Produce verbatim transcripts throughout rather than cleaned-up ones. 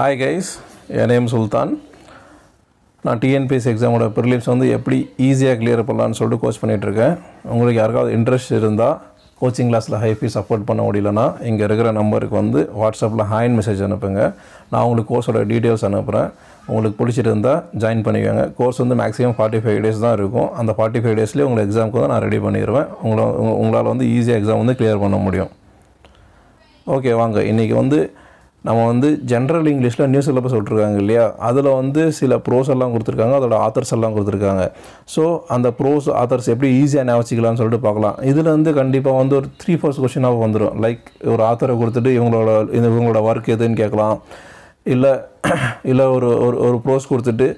Hi guys, my name is Sultan. I am going to T N P S C exam oda prelims vandu eppadi easy ah clear pannalam sollu coach panniterken. Ungalku yarkavadhu interest irundha coaching class la high fee support panna mudiyalana inga irukra number ku vandu WhatsApp la hi message anupunga. Na ungalku course oda details anupren. Ungalku pidichirundha join pannuveenga. Course vandu maximum forty-five days dhaan irukum. And forty-five days la ungal exam ku na ready panniruven. Ungal ungalaal vandu easy exam vandu clear panna mudiyum. Okay vaanga innikku vandu நம்ம வந்து general இங்கிலீஷ்ல new syllabus சொல்லிருக்காங்க இல்லையா, அதுல வந்து சில pros எல்லாம் கொடுத்திருக்காங்க, அதோட ஆத்தர்ஸ் எல்லாம் கொடுத்திருக்காங்க. சோ அந்த ப்ரோஸ் ஆத்தர்ஸ் எப்படி ஈஸியா ஞாபகிக்கலாம்னு சொல்லிட்டு பார்க்கலாம். இதுல இருந்து கண்டிப்பா வந்து ஒரு three four क्वेश्चनா வந்துரும். லைக் ஒரு ஆத்தரை கொடுத்துட்டு இவங்களோட இவங்களோட வர்க் எதுன்னு கேட்கலாம், இல்ல இல்ல ஒரு ஒரு ப்ரோஸ் கொடுத்துட்டு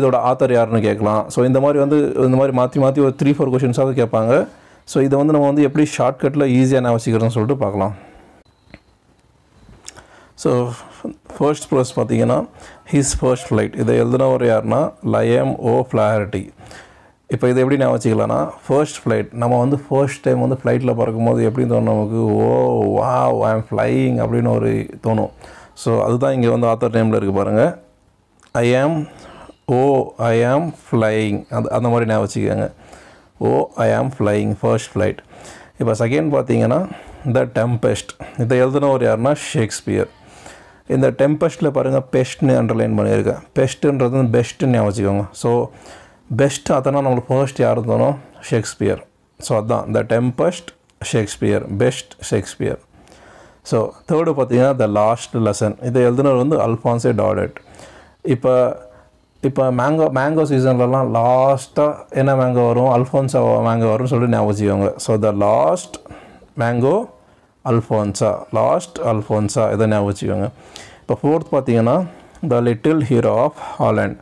இதோட ஆத்தர் யாருன்னு கேட்கலாம். சோ இந்த மாதிரி வந்து இந்த மாதிரி மாத்தி மாத்தி ஒரு three four क्वेश्चनஸாவது கேட்பாங்க. சோ இத வந்து நம்ம வந்து எப்படி ஷார்ட் கட்ல ஈஸியா ஞாபகிக்கறதுன்னு சொல்லிட்டு பார்க்கலாம். So, first prose pathina, his first flight. This is the Liam O'Flaherty. If I the first flight, we have the first time on the flight, we oh wow, I am flying. So, that's the author name. I am, oh, I am flying. That's the oh, I am flying, first flight. Now, second pathina, The Tempest. This is the Shakespeare. In The Tempest, you can pest underline the pest and the best. So, best is the first Shakespeare. So, The Tempest, Shakespeare. Best, Shakespeare. So, third is The Last Lesson. This is Alphonse Daudet. Now, in mango season, last mango, Alphonse mango. So, The Last Mango Alphonsa, Last Alphonsa, this is the name. Fourth is The Little Hero of Holland.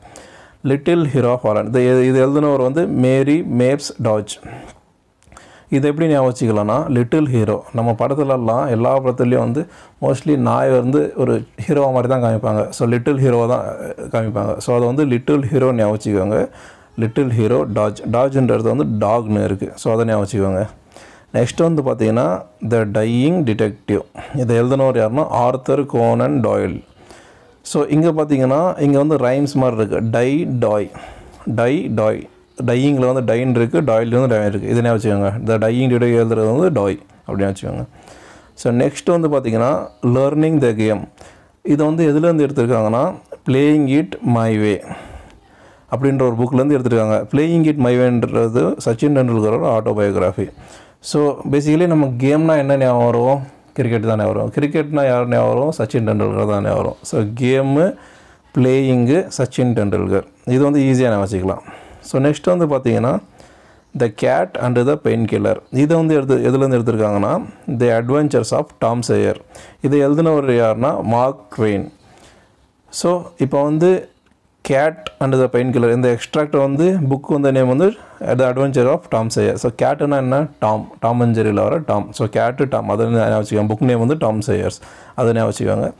Little Hero of Holland. This is Mary Mapes Dodge. This is the Little Hero. We have mostly the hero. So, Little Hero. So, the Little Hero. Little Hero Dodge. Dodge is the dog. So, that's the next one is The Dying Detective. This is Arthur Conan Doyle. So, here is rhymes. Die, die. Die, die. Dying is dying, Doyle is dying. The Dying Detective is die. So, next one is Learning the Game. This is Playing It My Way. Playing It My Way is Sachin Tendulkar's autobiography. So basically, we game na enna neyavarum cricket da neyavarum cricket na yaar neyavarum Sachin Tendulkar da neyavarum. So game playing Sachin Tendulkar idu vandu easy ah neyavachikalam. So next vandu pathina The Cat and the Painkiller. Idu vandu edhula irundhu eduthirukanga na The Adventures of Tom Sawyer. Idu eludhunavaru yaarna Mark Twain. So ipo vandu Cat and the Painkiller. In the extract on the book on the name on the, the Adventure of Tom Sawyer. So Cat and Tom, Tom and Jerry or Tom. So Cat to Tom. Other than book name on the Tom Sawyer's. Other than Avachivanga.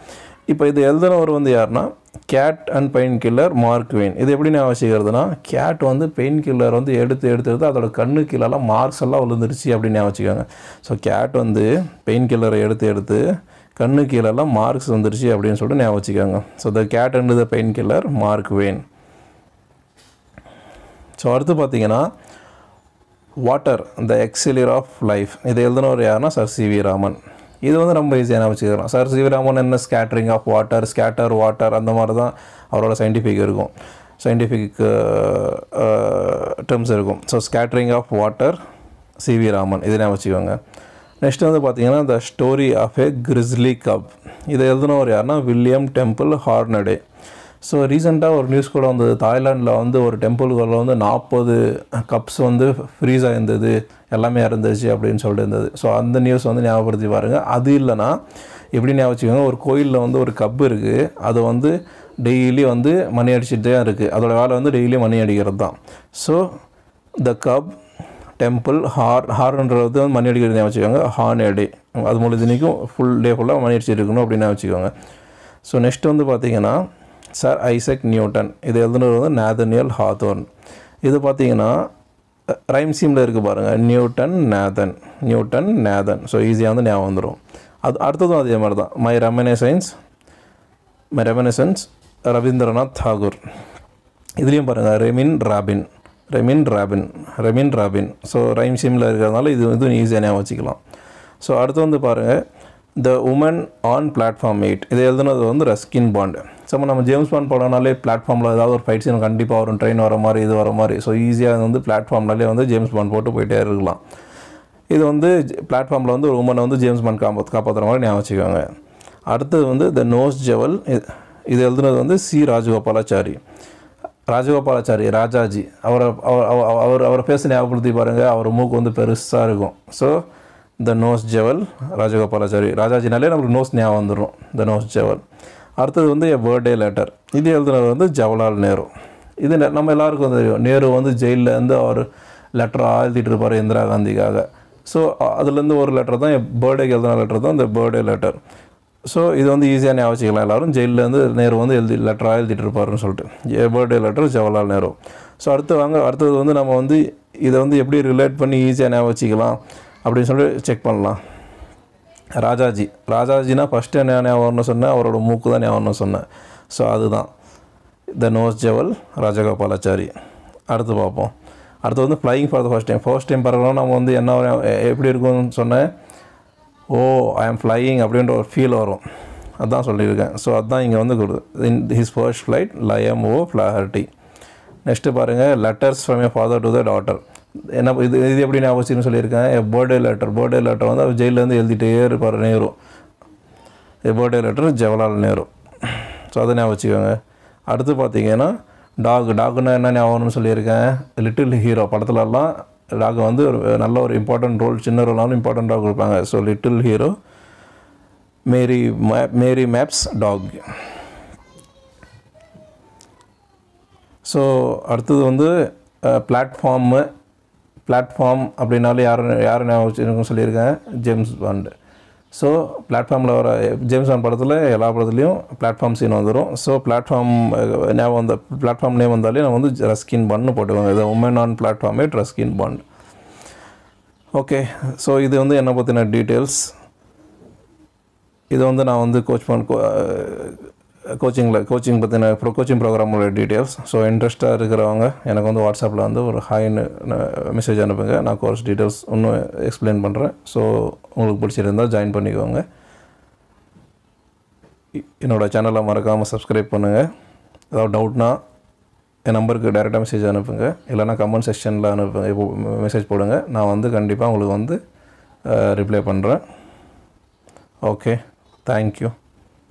If I the elder over on the Yarna, Cat and Painkiller, Mark Twain. If every Navachigarana, Cat on the Painkiller on the edit theatre, the other Kanukilla, Marks allowed in the Rishi of Dinavachiganga. So Cat on the Painkiller edit theatre. Kannukilala Marks on the Rishi of Dinavachiganga. So The Cat and the Painkiller, Mark Twain. So Arthu Pathigana, Water, the Exceller of Life. This is the Sir C V Raman. This is the Sir C V Raman and the scattering of water, scatter water, and the scientific scientific uh, uh, terms. So scattering of water, C V Raman. This is the next one is The Story of a Grizzly Cub. This is William Temple Hornaday. So recently one news code on the Thailand la on the one temple la on the forty cups on the freeze a irundhathu ellame irundhachu appdin solirundhathu. So and news on the nyabapaduthi varunga adu illana eppadi nyabachikonga or koil la on the or cup irukku adu on the daily on the mani adichittu irukku adoda vela on the daily mani adikiradha. So the cub temple har harundrathu mani adikiradha nyabachikonga Hornaday adu moolidinikku full day full la mani adichirukonu appdin nyabachikonga. So next one pathina Sir Isaac Newton. This is Nathaniel Hawthorne. This is the rhyme scheme. Newton, Nathan. Newton, Nathan. So easy. That's the name. My reminiscence. reminiscence, Rabindranath Tagore. இதுலையும் பாருங்க ரெமின் ராபின் ரெமின் ராபின் ரெமின் ராபின் so rhyme சீமில் இருக்கிறதுனால இது வந்து ஈஸியாக ஞாபகம் வச்சுக்கலாம். ஸோ அடுத்து வந்து பாருங்கள் the woman on platform eight, இதை எழுதுனது வந்து ரஸ்கின் பாண்டு. ஸோ நம்ம ஜேம்ஸ் பாண்ட் போடனாலே பிளாட்ஃபார்மில் ஏதாவது ஒரு ஃபைட் சீன் கண்டிப்பாக வரும், ட்ரெயின் வர மாதிரி இது வர மாதிரி. ஸோ ஈஸியாக வந்து பிளாட்ஃபார்ம்னாலே வந்து ஜேம்ஸ் பாண்ட் போட்டு போயிட்டே இருக்கலாம். இது வந்து பிளாட்ஃபார்மில் வந்து ஒரு உமனை வந்து ஜேம்ஸ் பாண்ட் காப்பா காப்பாற்றுற மாதிரி ஞாபகம் வச்சுக்கோங்க. அடுத்தது வந்து த நோஸ் ஜெவல், இது எழுதுனது வந்து சி ராஜகோபாலாச்சாரி. ராஜகோபாலாச்சாரி ராஜாஜி அவரை அவர் அவரை பேச ஞாபகப்படுத்தி பாருங்கள், அவர் மூக்கு வந்து பெருசாக இருக்கும். So the nose jewel Rajagopalachari, ராஜாஜினாலே நம்மளுக்கு நோஸ் ஞாபகம் வந்துடும், த நோஸ் ஜெவல். அடுத்தது வந்து என் பர்த்டே லெட்டர், இது எழுதுனது வந்து ஜவஹர்லால் நேரு. இது நம்ம எல்லாருக்கும் தெரியும், நேரு வந்து ஜெயிலேருந்து அவர் லெட்டராக எழுதிட்டு இருப்பார் இந்திரா காந்திக்காக. ஸோ அதுலேருந்து ஒரு லெட்டர் தான் என் பர்த்டேக்கு எழுதின லெட்டர் தான் இந்த பர்த்டே லெட்டர். ஸோ இது வந்து ஈஸியாக ஞாபகம் வச்சுக்கலாம், எல்லோரும் ஜெயிலேருந்து நேரு வந்து எழுதி லெட்டராக எழுதிட்டு இருப்பாருன்னு சொல்லிட்டு என் birthday letter Jawaharlal Nehru. So அடுத்து வாங்க அடுத்தது வந்து நம்ம வந்து இதை வந்து எப்படி ரிலேட் பண்ணி ஈஸியாக ஞாபகம் வச்சுக்கலாம் அப்படின்னு சொல்லிட்டு செக் பண்ணலாம். ராஜாஜி ராஜாஜினா ஃபஸ்ட்டு என்ன ஞாபகம்னு சொன்னேன், அவரோட மூக்கு தான் ஞாபகம்னு சொன்னேன். ஸோ அதுதான் த நோஸ் ஜெவல் ராஜகோபாலாச்சாரி. அடுத்து பார்ப்போம், அடுத்து வந்து flying for the first time. First time பார்க்கலாம் நம்ம வந்து என்ன எப்படி இருக்கும்னு சொன்னேன், ஓ ஐ ஆம் ஃப்ளையிங் அப்படின்ற ஒரு ஃபீல் வரும், அதுதான் சொல்லியிருக்கேன். ஸோ அதுதான் இங்கே வந்து கொடுத்து in his first flight Liam O'Flaherty. Next பாருங்கள் letters from a father to the daughter, என்ன இது இது எப்படி ஞாபகம் வச்சுன்னு சொல்லியிருக்கேன். என் பர்த்டே லெட்டர் பர்த்டே லெட்டர் வந்து அவர் ஜெயிலேருந்து எழுதிட்டே இருப்பார் நேரு, என் birthday letter Jawaharlal Nehru. So அதை ஞாபகம் வச்சுக்கோங்க. அடுத்து பார்த்தீங்கன்னா டாக், டாகுன்னா என்ன ஞாபகம்னு சொல்லியிருக்கேன், லிட்டில் ஹீரோ படத்துலலாம் டாக் வந்து ஒரு நல்ல ஒரு இம்பார்ட்டன்ட் ரோல், சின்ன ரோலாலும் இம்பார்ட்டன்ட் டாக் கொடுப்பாங்க. So little hero Mary May Mary maps talk. So அடுத்தது வந்து பிளாட்ஃபார்மு, பிளாட்ஃபார்ம் அப்படின்னாலே யாரும் யார் ஞாபகம் வச்சுருக்குன்னு சொல்லியிருக்கேன், ஜேம்ஸ் பாண்டு. ஸோ பிளாட்ஃபார்மில் வர ஜேம்ஸ் பாண்ட் படத்தில் எல்லா படத்துலையும் பிளாட்ஃபார்ம் சீன் வந்துடும். ஸோ பிளாட்ஃபார்ம் ஞாபகம் வந்த பிளாட்ஃபார்ம் நேம் வந்தாலே நம்ம வந்து ரஸ்கின் பாண்ட்னு போட்டுக்கோங்க. இது woman on platform eight Ruskin Bond. Okay, so இது வந்து என்னை பற்றின டீட்டெயில்ஸ். இது வந்து நான் வந்து கோச் பண் கோச்சிங்கில் கோச்சிங் பற்றின ப்ரோ கோச்சிங் ப்ரோக்ராமோட டீட்டெயில்ஸ். ஸோ இன்ட்ரெஸ்ட்டாக இருக்கிறவங்க எனக்கு வந்து வாட்ஸ்அப்பில் வந்து ஒரு ஹாய்னு மெசேஜ் அனுப்புங்க, நான் கோர்ஸ் டீட்டெயில்ஸ் இன்னும் எக்ஸ்பிளைன் பண்ணுறேன். ஸோ உங்களுக்கு பிடிச்சிருந்தால் ஜாயின் பண்ணிக்கோங்க. என்னோடய சேனலை மறக்காமல் சப்ஸ்கிரைப் பண்ணுங்கள். ஏதாவது டவுட்னால் என் நம்பருக்கு டைரெக்டாக மெசேஜ் அனுப்புங்க, இல்லைனா கமெண்ட் செக்ஷனில் அனுப்புங்க, இப்போ மெசேஜ் போடுங்க, நான் வந்து கண்டிப்பாக உங்களுக்கு வந்து ரிப்ளை பண்ணுறேன். Okay, thank you.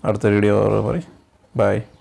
அடுத்த வீடியோ வர மாதிரி. Bye.